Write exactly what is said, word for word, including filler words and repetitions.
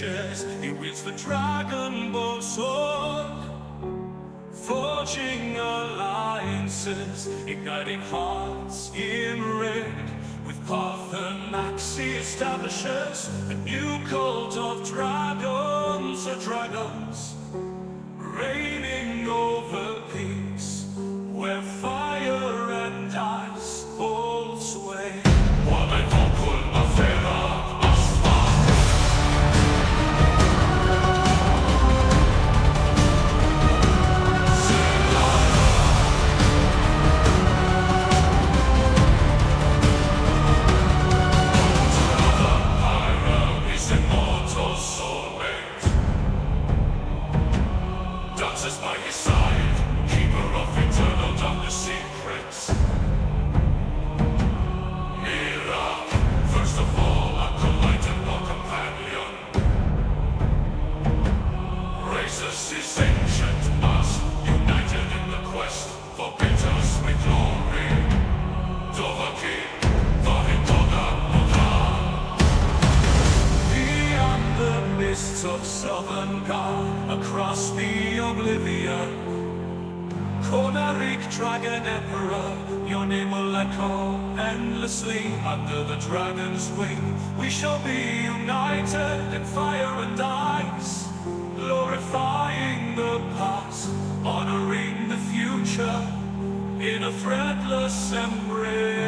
chest in which the dragonborn soared, forging alliances, igniting hearts in red. With Paarthurnax he establishes a new cult of dragons, the dragons reigning over peace, where fire and ice hold sway. By his side, keeper of eternal darkness secrets. Mira, first of all, acolyte and more companion. Raises his ancient past, united in the quest for bitters with glory. Dovaki, Varitoga, Moda. Beyond the mists of southern God, across the oblivion, Konahrik, Dragon Emperor, your name will echo endlessly. Under the dragon's wing, we shall be united in fire and ice, glorifying the past, honoring the future in a threadless embrace.